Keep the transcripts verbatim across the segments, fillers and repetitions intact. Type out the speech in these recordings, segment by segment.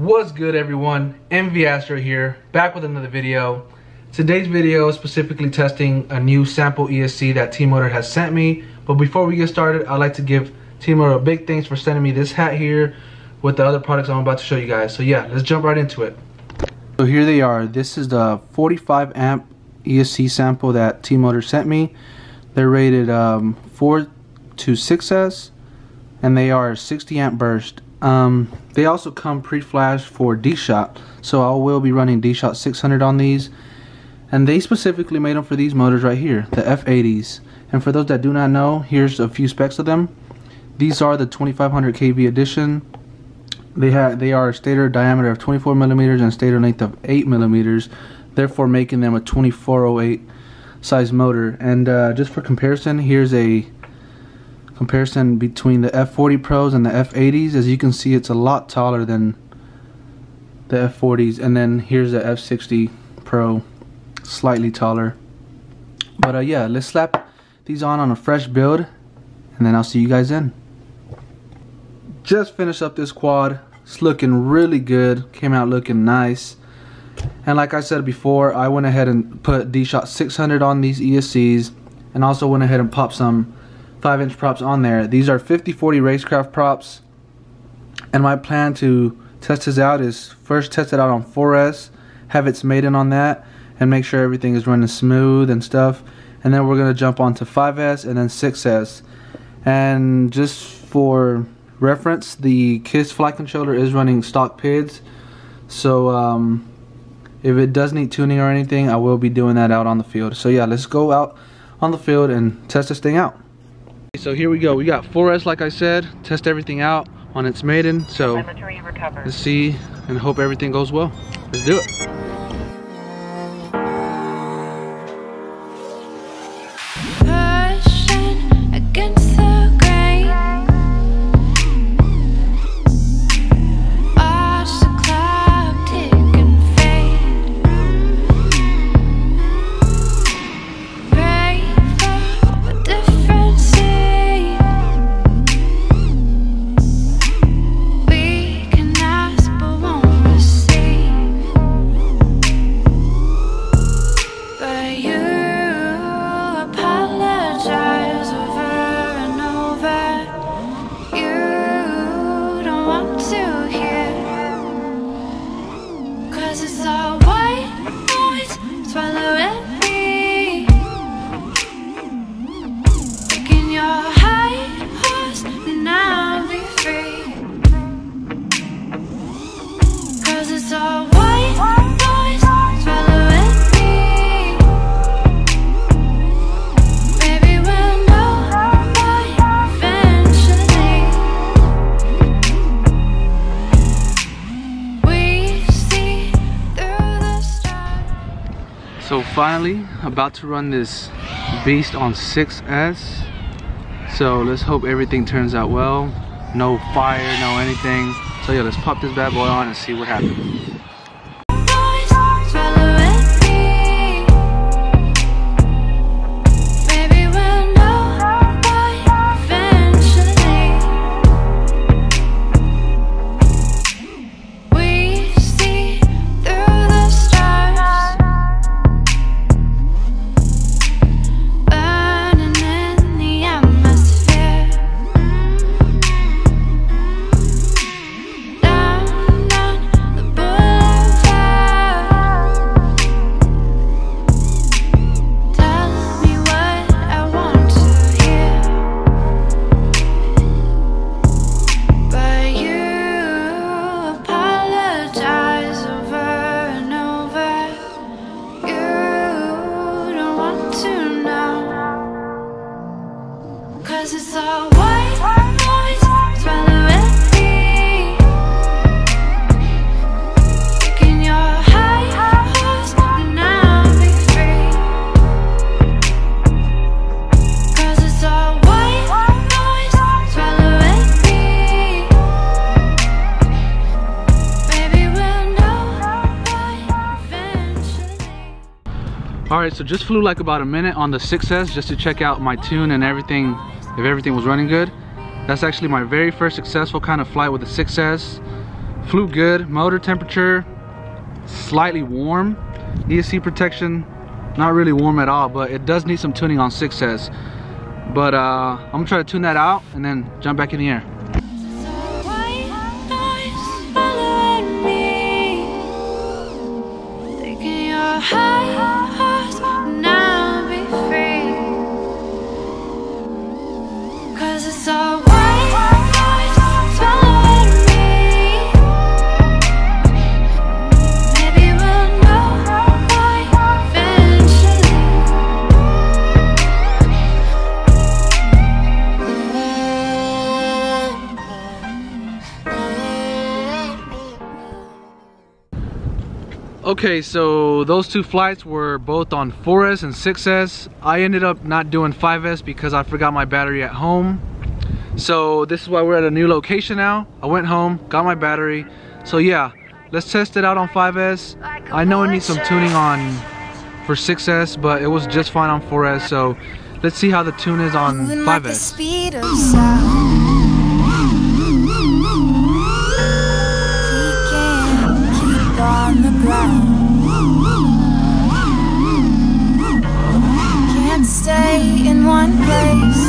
What's good, everyone? M V Astro here, back with another video. Today's video is specifically testing a new sample E S C that T-Motor has sent me. But before we get started, I'd like to give T-Motor a big thanks for sending me this hat here with the other products I'm about to show you guys. So yeah, let's jump right into it. So here they are. This is the forty-five amp E S C sample that T-Motor sent me. They're rated um, four to six S and they are sixty amp burst. Um, they also come pre-flash for D-shot, so I will be running D-shot six hundred on these, and they specifically made them for these motors right here, the F eighties. And for those that do not know, here's a few specs of them. These are the twenty-five hundred K V edition. They have they are a stator diameter of twenty-four millimeters and stator length of eight millimeters, therefore making them a twenty-four oh eight size motor. And uh, just for comparison, here's a comparison between the F forty Pros and the F eighties. As you can see, it's a lot taller than the F forties, and then here's the F sixty Pro, slightly taller. But uh, yeah, let's slap these on on a fresh build, and then I'll see you guys in. Just finished up this quad. It's looking really good. Came out looking nice. And like I said before, I went ahead and put D-Shot six hundred on these E S Cs, and also went ahead and popped some five inch props on there. These are fifty forty Racecraft props, and my plan to test this out is first test it out on four S, have its maiden on that, and make sure everything is running smooth and stuff, and then we're going to jump on to five S and then six S. And just for reference, the KISS flight controller is running stock P I Ds, so um, if it does need tuning or anything, I will be doing that out on the field. So yeah, let's go out on the field and test this thing out. So here we go. We got four S, like I said, test everything out on its maiden. So let's see and hope everything goes well. Let's do it. So finally, about to run this beast on six S. So let's hope everything turns out well. No fire, no anything. So yeah, let's pop this bad boy on and see what happens. Alright, so just flew like about a minute on the six S just to check out my tune and everything, if everything was running good. That's actually my very first successful kind of flight with the six S. Flew good. Motor temperature, slightly warm. E S C protection, not really warm at all, but it does need some tuning on six S. But uh, I'm gonna try to tune that out and then jump back in the air. Okay, so those two flights were both on four S and six S. I ended up not doing five S because I forgot my battery at home. So this is why we're at a new location now. I went home, got my battery. So yeah, let's test it out on five S. I know it needs some tuning on for six S, but it was just fine on four S. So let's see how the tune is on five S. On the ground, can't stay in one place,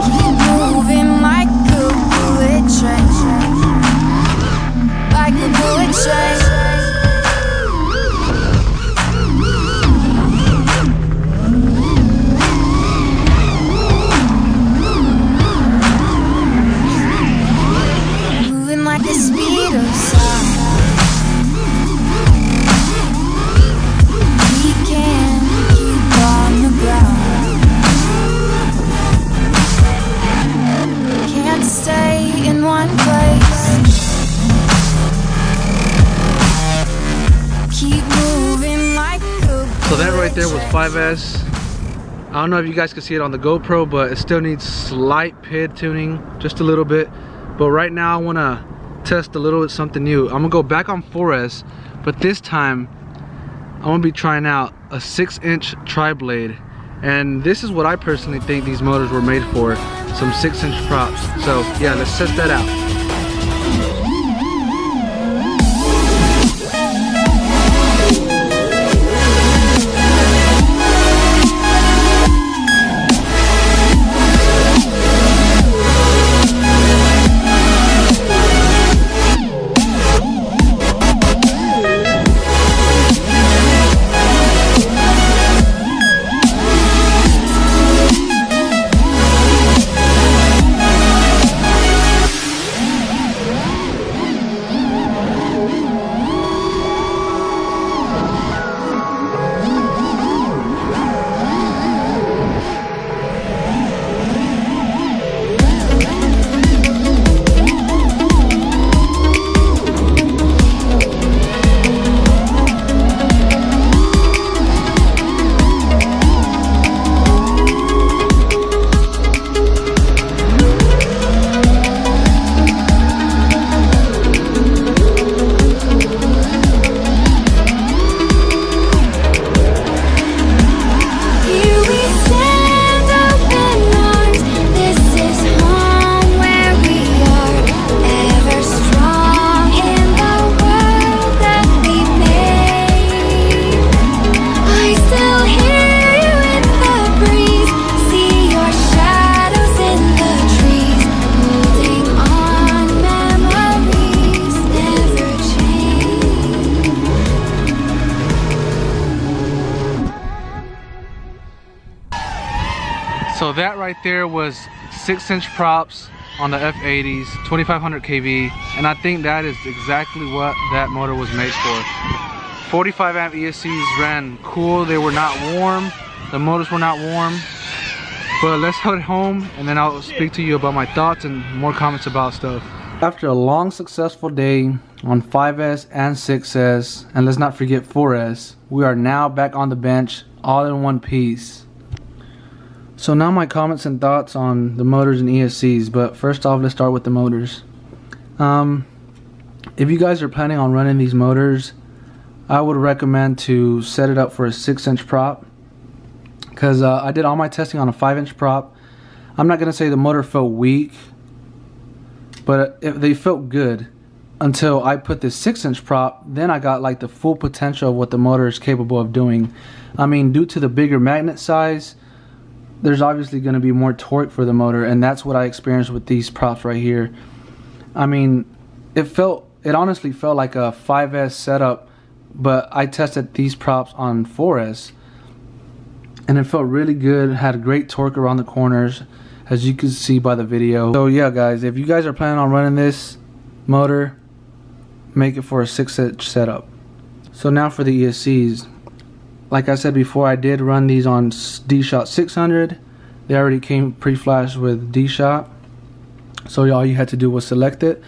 keep moving like a bullet train, like a bullet train. There was five S. I don't know if you guys can see it on the GoPro, but it still needs slight P I D tuning, just a little bit. But right now I want to test a little bit something new. I'm gonna go back on four S, but this time I'm gonna be trying out a six inch tri-blade, and this is what I personally think these motors were made for, some six inch props. So yeah, let's test that out. So that right there was six inch props on the F eighties, twenty-five hundred K V, and I think that is exactly what that motor was made for. forty-five amp E S Cs ran cool, they were not warm, the motors were not warm, but let's head home and then I'll speak to you about my thoughts and more comments about stuff. After a long successful day on five S and six S, and let's not forget four S, we are now back on the bench all in one piece. So now my comments and thoughts on the motors and E S Cs, but first off, let's start with the motors. Um, if you guys are planning on running these motors, I would recommend to set it up for a six inch prop, because uh, I did all my testing on a five inch prop. I'm not going to say the motor felt weak, but it, they felt good until I put this six inch prop. Then I got like the full potential of what the motor is capable of doing. I mean, due to the bigger magnet size, there's obviously going to be more torque for the motor, and that's what I experienced with these props right here. I mean, it felt, it honestly felt like a five S setup, but I tested these props on four S and it felt really good. It had great torque around the corners, as you can see by the video. So yeah guys, if you guys are planning on running this motor, make it for a six inch setup. So now for the E S Cs. Like I said before, I did run these on d-shot six hundred. They already came pre-flashed with d-shot, so all you had to do was select it.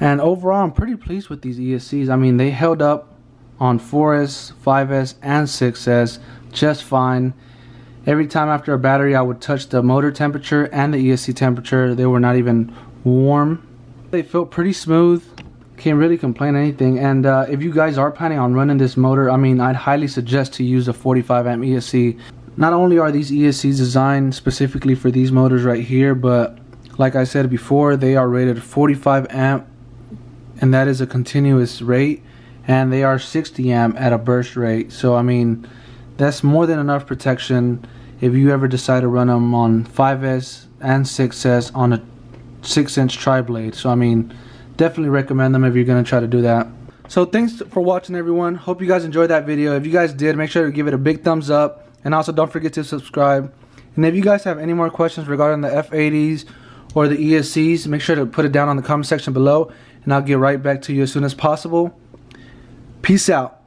And overall, I'm pretty pleased with these E S Cs. I mean, they held up on four S, five S, and six S just fine. Every time after a battery, I would touch the motor temperature and the E S C temperature. They were not even warm. They felt pretty smooth. Can't really complain anything. And uh, if you guys are planning on running this motor, I mean, I'd highly suggest to use a forty-five amp E S C. Not only are these E S Cs designed specifically for these motors right here, but like I said before, they are rated forty-five amp, and that is a continuous rate, and they are sixty amp at a burst rate. So I mean, that's more than enough protection if you ever decide to run them on five S and six S on a six inch tri-blade. So I mean, definitely recommend them if you're going to try to do that. So thanks for watching, everyone. Hope you guys enjoyed that video. If you guys did, make sure to give it a big thumbs up, and also don't forget to subscribe. And if you guys have any more questions regarding the F eighties or the E S Cs, make sure to put it down on the comment section below, and I'll get right back to you as soon as possible. Peace out.